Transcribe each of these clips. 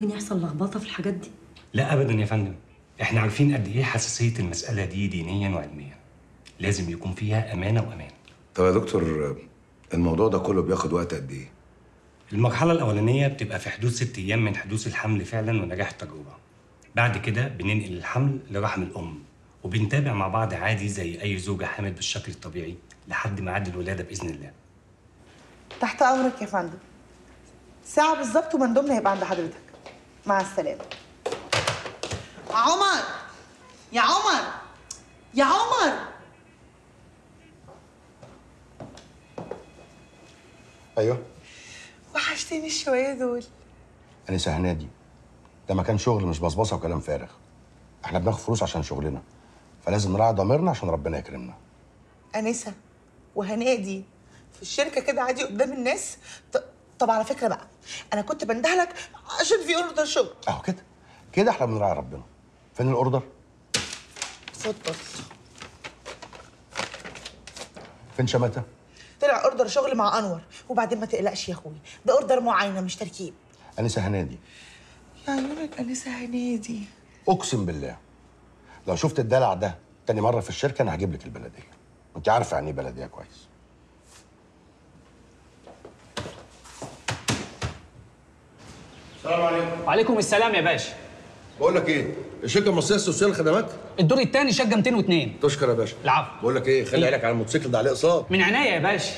ممكن يحصل لخبطه في الحاجات دي؟ لا ابدا يا فندم، احنا عارفين قد ايه حساسيه المساله دي دينيا وعلميا، لازم يكون فيها امانه وامان. طب يا دكتور، الموضوع ده كله بياخد وقت قد ايه؟ المرحله الاولانيه بتبقى في حدود 6 ايام من حدوث الحمل فعلا ونجاح التجربه. بعد كده بننقل الحمل لرحم الام وبنتابع مع بعض عادي زي اي زوجه حامل بالشكل الطبيعي لحد ميعاد الولاده باذن الله. تحت امرك يا فندم. ساعه بالظبط ومندوبنا هيبقى عند حضرتك. مع السلامه. عمر، يا عمر، يا عمر. ايوه. وحشتني الشويه دول. انسه هنادي، ده مكان شغل مش بصبصه وكلام فارغ. احنا بناخد فلوس عشان شغلنا، فلازم نراعي ضميرنا عشان ربنا يكرمنا. انسه وهنادي في الشركه كده عادي قدام الناس. طب على فكره بقى، انا كنت بندهلك عشان في اوردر شغل اهو كده كده. احنا بنراعي ربنا. فين الاوردر؟ اتفضل. فين شماته؟ طلع اوردر شغل مع انور. وبعدين ما تقلقش يا اخوي، ده اوردر معاينه مش تركيب. انسه هنادي، يا عيونك انسه هنادي، اقسم بالله لو شفت الدلع ده تاني مره في الشركه انا هجيب لك البلديه. انت عارفه يعني ايه بلديه كويس. السلام عليكم. وعليكم السلام يا باشا. بقول لك ايه، الشركه المصريه للسوشيال خدمات الدور الثاني شقه 202. تشكر يا باشا. العفو. بقول لك ايه، خلي عينك على الموتوسيكل ده عليه اقساط. من عينيا يا باشا.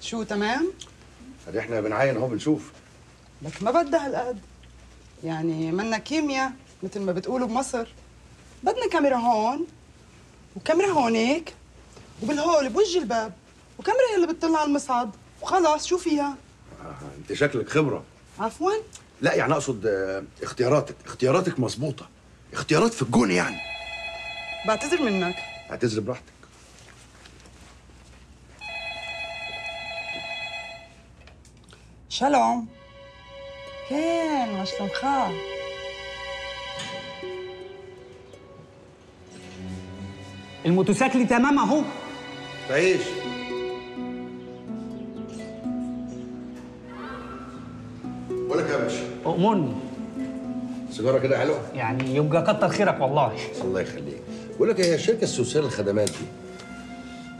شو تمام؟ ادي احنا بنعاين اهو بنشوف. لك ما بدها هالقد يعني، منا كيمياء مثل ما بتقولوا بمصر. بدنا كاميرا هون وكاميرا هونيك وبالهول بوجه الباب وكاميرا يلي بتطلع على المصعد وخلاص. شو فيها؟ انت شكلك خبره. عفوا؟ لا يعني اقصد اختياراتك مظبوطه، اختيارات في الجون يعني. بعتذر منك. اعتذر براحتك. شلون؟ كان ما شلونخان. الموتوسيكل تمام اهو. تعيش. بقول لك يا باشا، أؤمن سيجاره كده حلوه يعني، يبقى كتر خيرك والله. الله يخليك. بقول لك هي الشركه السوسيال الخدمات دي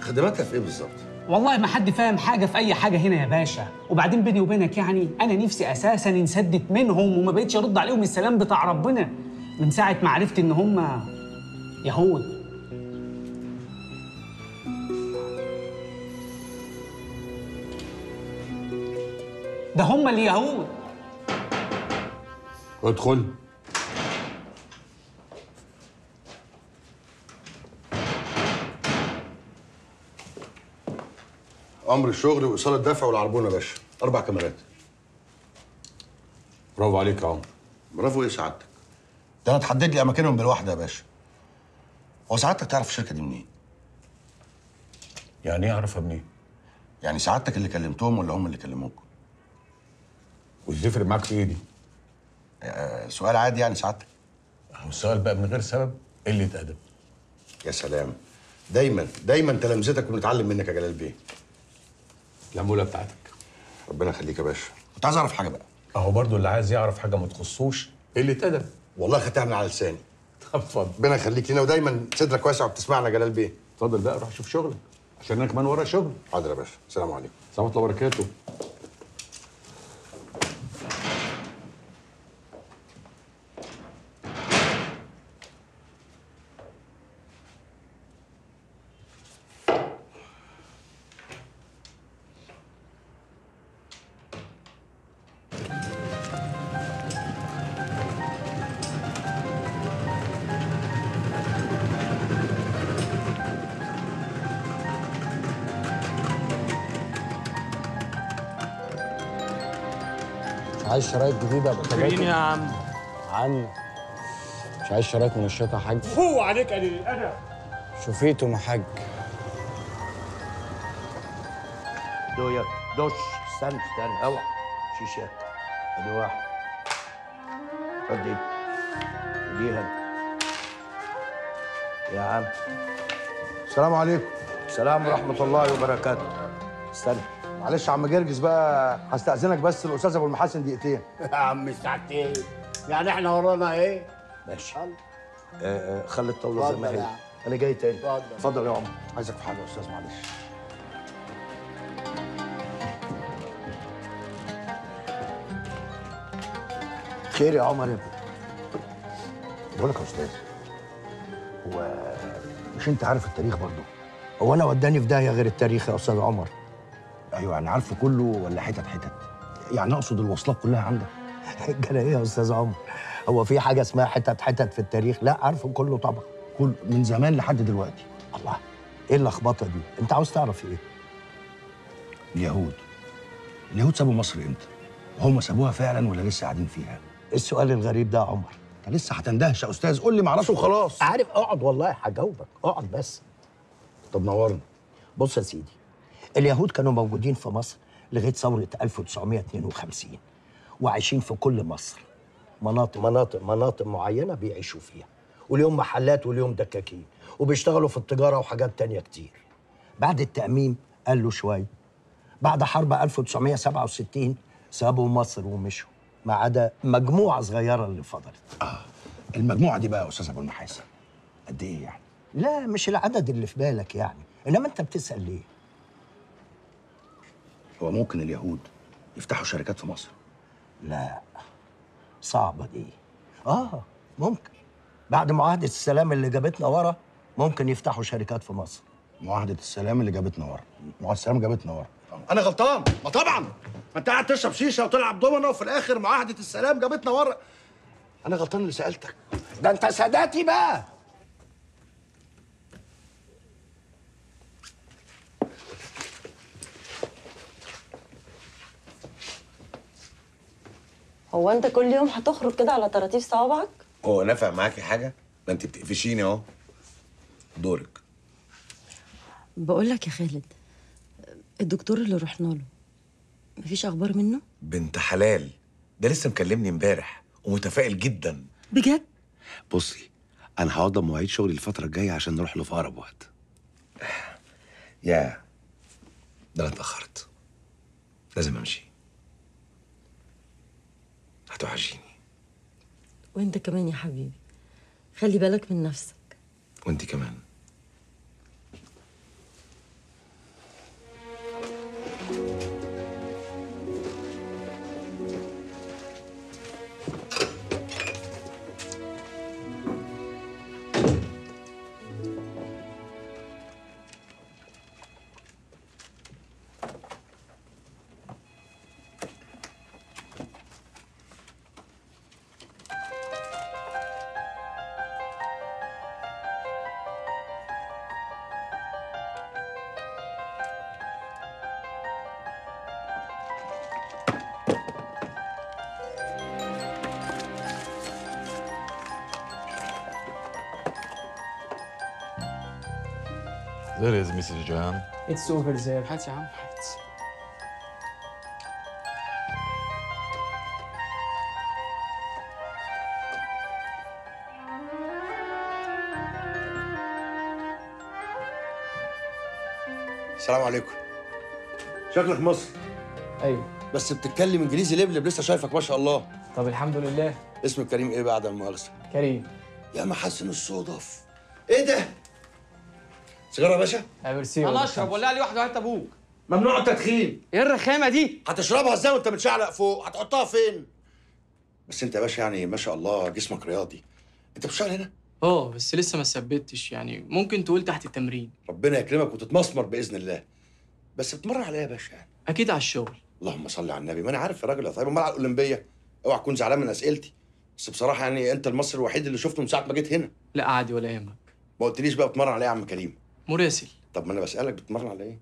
خدماتها في ايه بالظبط؟ والله ما حد فاهم حاجه في اي حاجه هنا يا باشا. وبعدين بيني وبينك يعني انا نفسي اساسا انسدت منهم وما بقتش ارد عليهم السلام بتاع ربنا من ساعه ما عرفت ان هم يهود. ده هم اليهود. ادخل. امر الشغل وايصال الدفع والعربون يا باشا. 4 كاميرات. برافو عليك يا عمر. برافو ايه سعادتك؟ ده انا اتحدد لي اماكنهم بالواحده يا باشا. هو سعادتك تعرف الشركه دي منين؟ يعني ايه اعرفها منين؟ يعني سعادتك اللي كلمتهم ولا هم اللي كلموك؟ وتفرق معاك في ايه دي؟ سؤال عادي يعني سعادتك. هو السؤال بقى من غير سبب قله ادب. يا سلام، دايما دايما تلامذتك ونتعلم منك يا جلال بيه. العموله بتاعتك. ربنا يخليك يا باشا. كنت عايز اعرف حاجه بقى. اهو برضو اللي عايز يعرف حاجه ما تخصوش قله ادب. والله خدتها من على لساني. طب اتفضل. ربنا يخليك لينا، ودايما صدرك واسع وبتسمعنا يا جلال بيه. اتفضل بقى روح شوف شغلك عشان انا كمان ورا شغل. حاضر يا باشا. السلام عليكم. السلام ورحمه الله وبركاته. عايز شرايط جديده يا ابو كريم؟ يا عم عم مش عايز شرايط منشطه يا حاج. هو عليك قليل الادب. شفيتهم يا حاج. دوش استنى اوعى. شيشات. ادي واحد. خد دي. اديها. يا عم. السلام عليكم. السلام ورحمة الله وبركاته. استنى. معلش يا عم جرجس بقى هستأذنك بس الأستاذ أبو المحاسن دقيقتين. يا عم ساعتين. يعني احنا ورانا ايه؟ ماشي. خلي الطاولة زي ما هي. أنا جاي تاني. اتفضل يا عم. عايزك في حاجة يا أستاذ معلش. خير يا عمر يا ابني. بقول لك يا أستاذ، هو مش أنت عارف التاريخ برضه؟ هو أنا وداني في داهية غير التاريخ يا أستاذ عمر. أيوه يعني عارفه كله ولا حتت حتت؟ يعني أقصد الوصلات كلها عندك. جرى إيه يا أستاذ عمر؟ هو في حاجة اسمها حتت حتت في التاريخ؟ لا عارفه كله طبعًا. كله من زمان لحد دلوقتي. الله، إيه اللخبطة دي؟ أنت عاوز تعرف إيه؟ اليهود. اليهود سابوا مصر إمتى؟ وهم سابوها فعلًا ولا لسه قاعدين فيها؟ السؤال الغريب ده يا عمر، انت لسه هتندهش يا استاذ. قول لي معرفش وخلاص. عارف، اقعد والله هجاوبك، اقعد بس. طب نورنا. بص يا سيدي، اليهود كانوا موجودين في مصر لغايه ثوره 1952 وعايشين في كل مصر، مناطق مناطق مناطق معينه بيعيشوا فيها، واليوم محلات واليوم دكاكين، وبيشتغلوا في التجاره وحاجات تانية كتير. بعد التأميم قالوا شويه، بعد حرب 1967 سابوا مصر ومشوا، ما عدا مجموعة صغيرة اللي فضلت. المجموعة دي بقى يا أستاذ أبو المحاسن قد إيه يعني؟ لا مش العدد اللي في بالك يعني، إنما أنت بتسأل ليه؟ هو ممكن اليهود يفتحوا شركات في مصر؟ لا صعبة دي. ممكن بعد معاهدة السلام اللي جابتنا ورا ممكن يفتحوا شركات في مصر. معاهدة السلام اللي جابتنا ورا، معاهدة السلام جابتنا ورا. أنا غلطان؟ ما طبعًا، ما أنت قاعد تشرب شيشة وتلعب دومنة وفي الآخر معاهدة السلام جابتنا ورا. أنا غلطان اللي سألتك. ده أنت ساداتي بقى. هو أنت كل يوم هتخرج كده على طراطيف صوابعك؟ هو نافع معاكي حاجة؟ ده أنت بتقفشيني أهو. دورك. بقول لك يا خالد، الدكتور اللي رحنا له مفيش اخبار منه؟ بنت حلال، ده لسه مكلمني امبارح ومتفائل جدا. بجد؟ بصي، انا هقضي مواعيد شغلي الفتره الجايه عشان نروح له في اقرب وقت. يا ده انا اتاخرت، لازم امشي، هتوحشيني. وانت كمان يا حبيبي، خلي بالك من نفسك. وانت كمان. There is Mrs. Johan. It's over there. حات يا عم حات. السلام عليكم. شكلك مصري. ايوه. بس بتتكلم انجليزي لبلب، لسه شايفك ما شاء الله. طب الحمد لله. اسمك كريم ايه بعد المؤاخذة؟ كريم. يا محاسن الصدف. ايه ده؟ سيجاره يا باشا؟ انا اشرب ولا لي واحده وهات ابوك. ممنوع التدخين. ايه الرخامه دي؟ هتشربها ازاي وانت متشعلق فوق؟ هتحطها فين؟ بس انت يا باشا يعني ما شاء الله جسمك رياضي. انت بتشتغل هنا؟ بس لسه ما ثبتتش، يعني ممكن تقول تحت التمرين. ربنا يكرمك وتتمسمر باذن الله. بس بتمرن على ايه يا باشا يعني؟ اكيد على الشغل. اللهم صل على النبي، ما انا عارف يا راجل يا طيب. امال على الاولمبيه؟ اوعى تكون زعلان من اسئلتي، بس بصراحه يعني انت المصري الوحيد اللي شفته من ساعه ما جيت هنا. لا عادي ولا يهمك. ما قلتليش بقى بتمرن على ايه يا عم كريم؟ مراسل. طب ما انا بسألك بتتمرن على ايه؟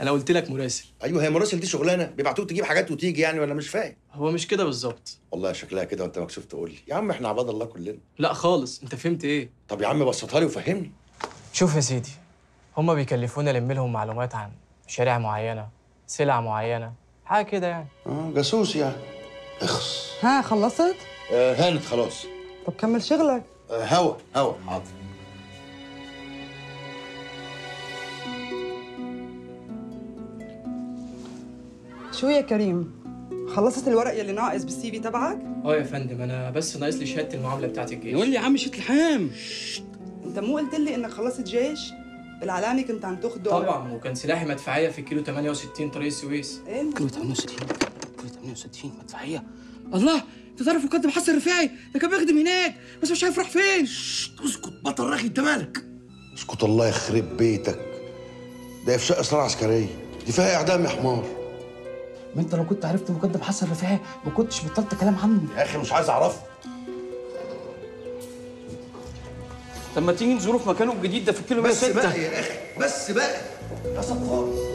انا قلت لك مراسل. ايوه، هي مراسل دي شغلانه بيبعتوك تجيب حاجات وتيجي يعني، ولا مش فاهم؟ هو مش كده بالظبط. والله شكلها كده وانت مكسوف تقول لي. يا عم احنا عباد الله كلنا. لا خالص، انت فهمت ايه؟ طب يا عم بسطها لي وفهمني. شوف يا سيدي، هما بيكلفونا نلم لهم معلومات عن شارع معينه، سلع معينه، حاجه كده يعني. جاسوس يعني. اخص. ها خلصت؟ هانت خلاص. طب كمل شغلك. هوا حاضر. شو يا كريم؟ خلصت الورق يلي ناقص بالسي في تبعك؟ يا فندم، انا بس ناقص لي شهاده المعامله بتاعت الجيش. يقول لي يا عم شيت الحام. انت مو قلت لي انك خلصت جيش؟ بالعلامه كنت عم تاخده. طبعا، وكان سلاحي مدفعيه في الكيلو 68 طريق السويس. ايه؟ كيلو 68؟ كيلو 68 مدفعيه؟ الله، انت تعرف مقدم حسن رفاعي ده كان بيخدم هناك بس مش عارف راح فين. اسكت بطل راخي، انت مالك؟ اسكت الله يخرب بيتك. ده افشاء اسرار عسكريه، دي فيها اعدام يا حمار. ما انت لو كنت عرفت مقدم حسن رفاعي ما كنتش بطلت كلام عنه. يا اخي مش عايز اعرفه. طب ما تيجي نزوره في مكانه الجديد ده في الكيلو 106. بس بقى يا اخي، بس بقى. خالص.